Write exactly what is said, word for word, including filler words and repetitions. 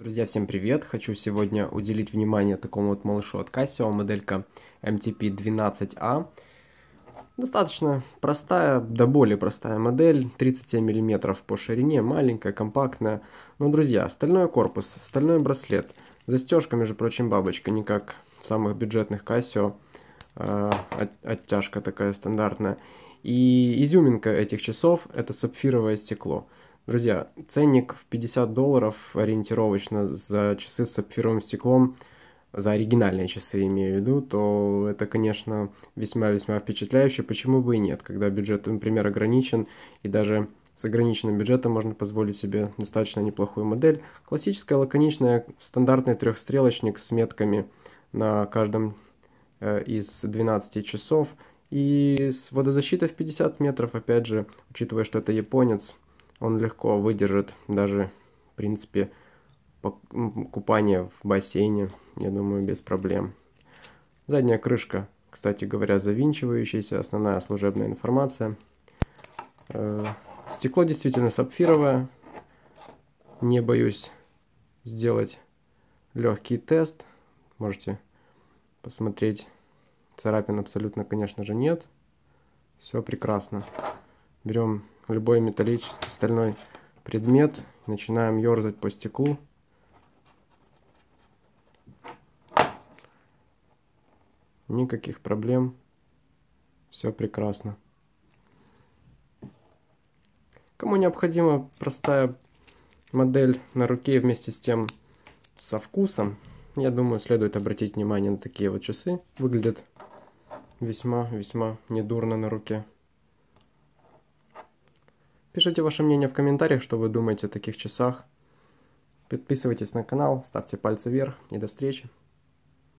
Друзья, всем привет! Хочу сегодня уделить внимание такому вот малышу от Casio, моделька эм ти пи двенадцать а. Достаточно простая, до боли простая модель, тридцать семь миллиметров по ширине, маленькая, компактная. Но, друзья, стальной корпус, стальной браслет, застежка, между прочим, бабочка, не как в самых бюджетных Casio, э, от, оттяжка такая стандартная. И изюминка этих часов – это сапфировое стекло. Друзья, ценник в пятьдесят долларов ориентировочно за часы с сапфировым стеклом, за оригинальные часы имею в виду, то это, конечно, весьма-весьма впечатляюще, почему бы и нет, когда бюджет, например, ограничен, и даже с ограниченным бюджетом можно позволить себе достаточно неплохую модель. Классическая, лаконичная, стандартный трехстрелочник с метками на каждом из двенадцати часов, и с водозащитой в пятьдесят метров, опять же, учитывая, что это японец, он легко выдержит даже, в принципе, купание в бассейне, я думаю, без проблем. Задняя крышка, кстати говоря, завинчивающаяся, основная служебная информация. Стекло действительно сапфировое. Не боюсь сделать легкий тест. Можете посмотреть. Царапин абсолютно, конечно же, нет. Все прекрасно. Берем любой металлический стальной предмет, начинаем ерзать по стеклу. Никаких проблем, все прекрасно. Кому необходима простая модель на руке и вместе с тем со вкусом, я думаю, следует обратить внимание на такие вот часы. Выглядят весьма-весьма недурно на руке. Пишите ваше мнение в комментариях, что вы думаете о таких часах. Подписывайтесь на канал, ставьте пальцы вверх и до встречи.